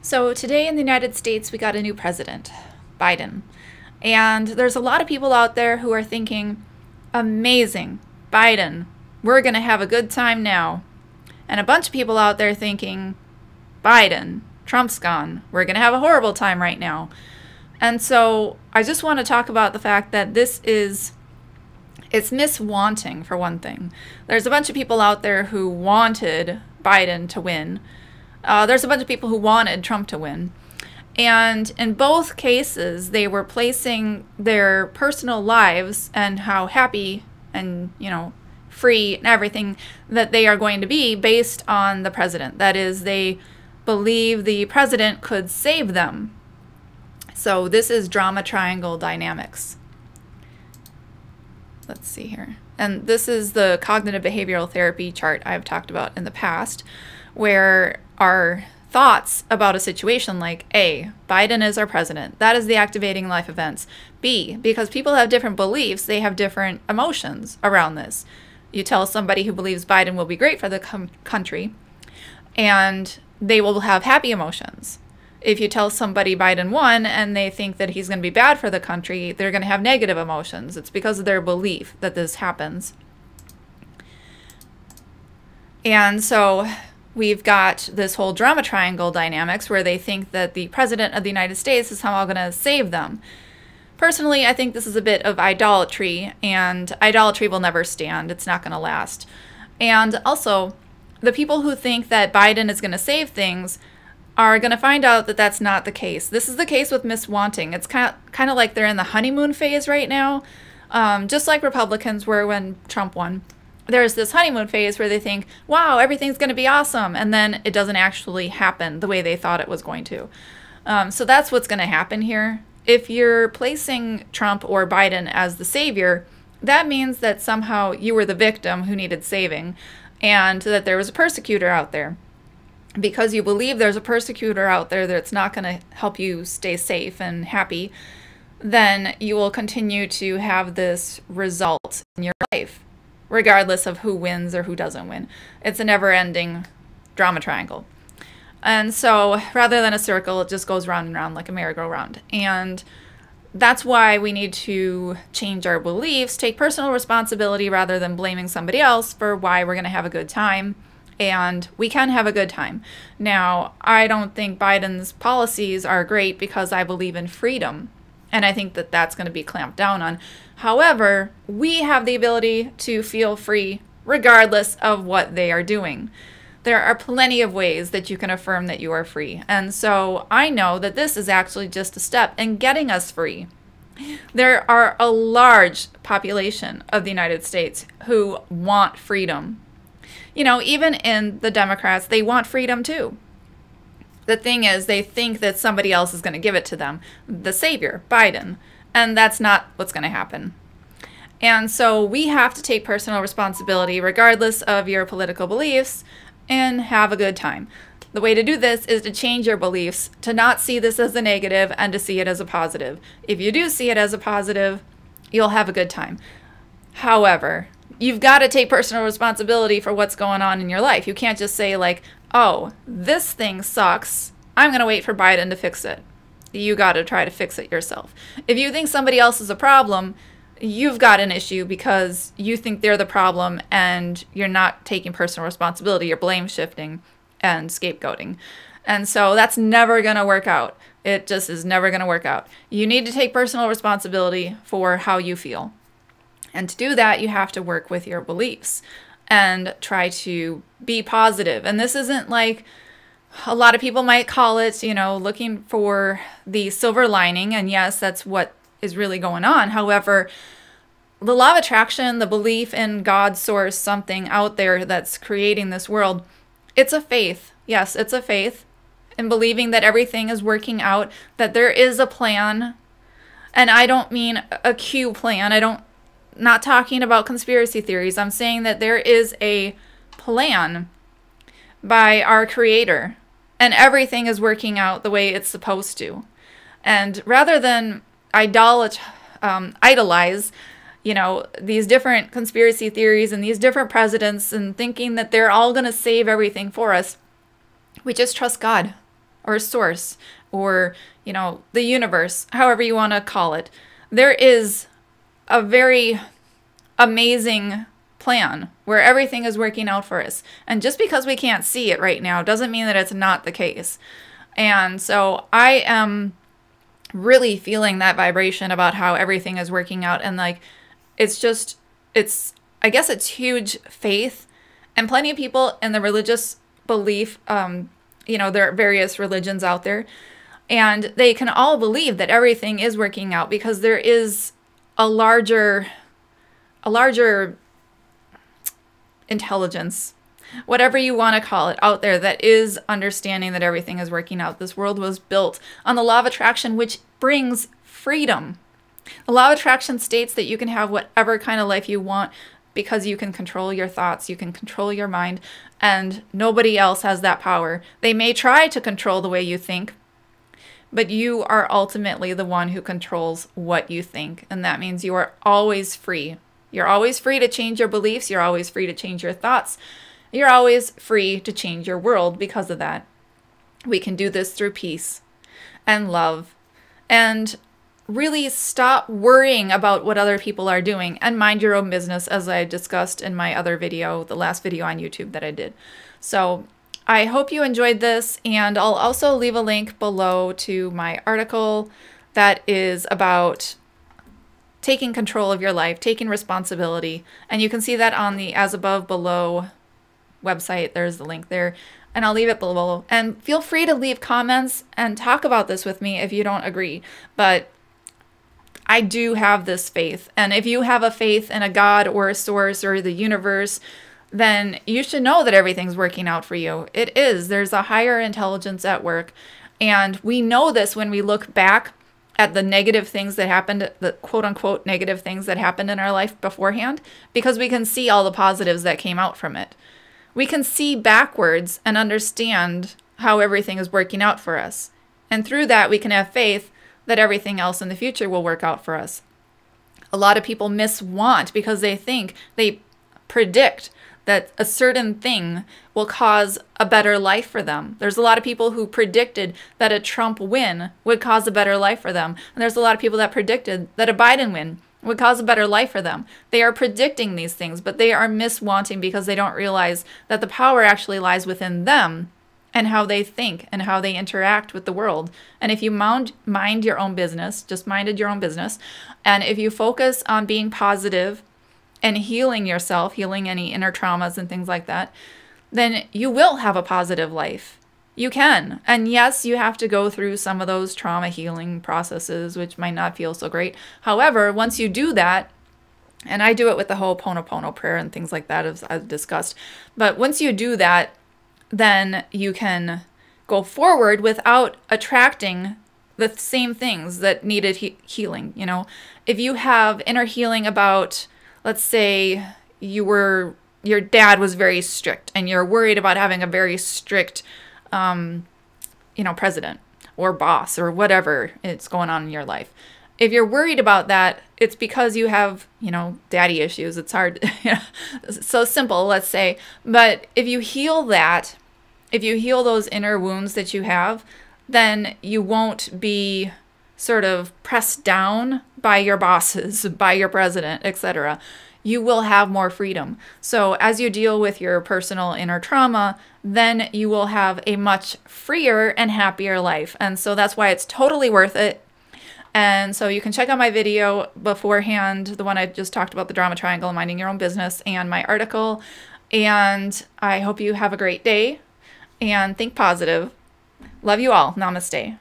So today in the United States, we got a new president, Biden. And there's a lot of people out there who are thinking, amazing, Biden, we're going to have a good time now. And a bunch of people out there thinking, Biden, Trump's gone, we're going to have a horrible time right now. And so I just want to talk about the fact that this is, it's miswanting for one thing. There's a bunch of people out there who wanted Biden to win. There's a bunch of people who wanted Trump to win. And in both cases, they were placing their personal lives and how happy and, you know, free and everything that they are going to be based on the president. That is, they believe the president could save them. So this is Drama Triangle dynamics. Let's see here. And this is the cognitive behavioral therapy chart I've talked about in the past, where our thoughts about a situation like A, Biden is our president. That is the activating life events. B, because people have different beliefs, they have different emotions around this. You tell somebody who believes Biden will be great for the country, and they will have happy emotions. If you tell somebody Biden won and they think that he's going to be bad for the country, they're going to have negative emotions. It's because of their belief that this happens. And so we've got this whole drama triangle dynamics where they think that the president of the United States is somehow going to save them. Personally, I think this is a bit of idolatry, and idolatry will never stand. It's not going to last. And also, the people who think that Biden is going to save things are going to find out that that's not the case. This is the case with miswanting. It's kind of like they're in the honeymoon phase right now, just like Republicans were when Trump won. There's this honeymoon phase where they think, wow, everything's going to be awesome, and then it doesn't actually happen the way they thought it was going to. So that's what's going to happen here. If you're placing Trump or Biden as the savior, that means that somehow you were the victim who needed saving, and that there was a persecutor out there. Because you believe there's a persecutor out there that's not going to help you stay safe and happy, then you will continue to have this result in your life, regardless of who wins or who doesn't win. It's a never-ending drama triangle. And so rather than a circle, it just goes round and round like a merry-go-round. And that's why we need to change our beliefs, take personal responsibility rather than blaming somebody else for why we're going to have a good time. And we can have a good time. Now, I don't think Biden's policies are great because I believe in freedom. And I think that that's going to be clamped down on. However, we have the ability to feel free regardless of what they are doing. There are plenty of ways that you can affirm that you are free. And so I know that this is actually just a step in getting us free. There are a large population of the United States who want freedom. You know, even in the Democrats, they want freedom too. The thing is, they think that somebody else is going to give it to them, the savior, Biden, and that's not what's going to happen. And so we have to take personal responsibility, regardless of your political beliefs, and have a good time. The way to do this is to change your beliefs, to not see this as a negative and to see it as a positive. If you do see it as a positive, you'll have a good time. However, you've got to take personal responsibility for what's going on in your life. You can't just say like, oh, this thing sucks, I'm going to wait for Biden to fix it. You got to try to fix it yourself. If you think somebody else is a problem, you've got an issue because you think they're the problem and you're not taking personal responsibility. You're blame shifting and scapegoating. And so that's never going to work out. It just is never going to work out. You need to take personal responsibility for how you feel. And to do that, you have to work with your beliefs and try to be positive. And this isn't like a lot of people might call it, you know, looking for the silver lining. And yes, that's what is really going on. However, the law of attraction, the belief in God, source, something out there that's creating this world, it's a faith. Yes, it's a faith in believing that everything is working out, that there is a plan. And I don't mean a Q plan. Not talking about conspiracy theories. I'm saying that there is a plan by our creator and everything is working out the way it's supposed to. And rather than idolize, you know, these different conspiracy theories and these different presidents and thinking that they're all going to save everything for us, we just trust God or source, or, you know, the universe, however you want to call it. There is a very amazing plan where everything is working out for us. And just because we can't see it right now doesn't mean that it's not the case. And so I am really feeling that vibration about how everything is working out. And like, it's just, it's, I guess it's huge faith. And plenty of people in the religious belief, you know, there are various religions out there, and they can all believe that everything is working out because there is a larger intelligence, whatever you want to call it, out there that is understanding that everything is working out. This world was built on the law of attraction, which brings freedom. The law of attraction states that you can have whatever kind of life you want because you can control your thoughts, you can control your mind, and nobody else has that power. They may try to control the way you think, but you are ultimately the one who controls what you think, and that means you are always free. You're always free to change your beliefs, you're always free to change your thoughts, you're always free to change your world because of that. We can do this through peace and love, and really stop worrying about what other people are doing and mind your own business, as I discussed in my other video, the last video on YouTube that I did. So I hope you enjoyed this, and I'll also leave a link below to my article that is about taking control of your life, taking responsibility, and you can see that on the As Above Below website. There's the link there, and I'll leave it below. And feel free to leave comments and talk about this with me if you don't agree, but I do have this faith. And if you have a faith in a God or a source or the universe, then you should know that everything's working out for you. It is. There's a higher intelligence at work. And we know this when we look back at the negative things that happened, the quote-unquote negative things that happened in our life beforehand, because we can see all the positives that came out from it. We can see backwards and understand how everything is working out for us. And through that, we can have faith that everything else in the future will work out for us. A lot of people miswant because they think, they predict that a certain thing will cause a better life for them. There's a lot of people who predicted that a Trump win would cause a better life for them. And there's a lot of people that predicted that a Biden win would cause a better life for them. They are predicting these things, but they are miswanting because they don't realize that the power actually lies within them and how they think and how they interact with the world. And if you mind your own business, just minded your own business, and if you focus on being positive and healing yourself, healing any inner traumas and things like that, then you will have a positive life. You can. And yes, you have to go through some of those trauma healing processes, which might not feel so great. However, once you do that, and I do it with the Ho'oponopono prayer and things like that, as I've discussed, but once you do that, then you can go forward without attracting the same things that needed healing, you know. If you have inner healing about, let's say your dad was very strict and you're worried about having a very strict, you know, president or boss or whatever it's going on in your life. If you're worried about that, it's because you have, you know, daddy issues. It's hard, you know, it's so simple, let's say. But if you heal that, if you heal those inner wounds that you have, then you won't be sort of pressed down by your bosses, by your president, etc. You will have more freedom. So as you deal with your personal inner trauma, then you will have a much freer and happier life. And so that's why it's totally worth it. And so you can check out my video beforehand, the one I just talked about, the Drama Triangle, minding your own business, and my article. And I hope you have a great day and think positive. Love you all. Namaste.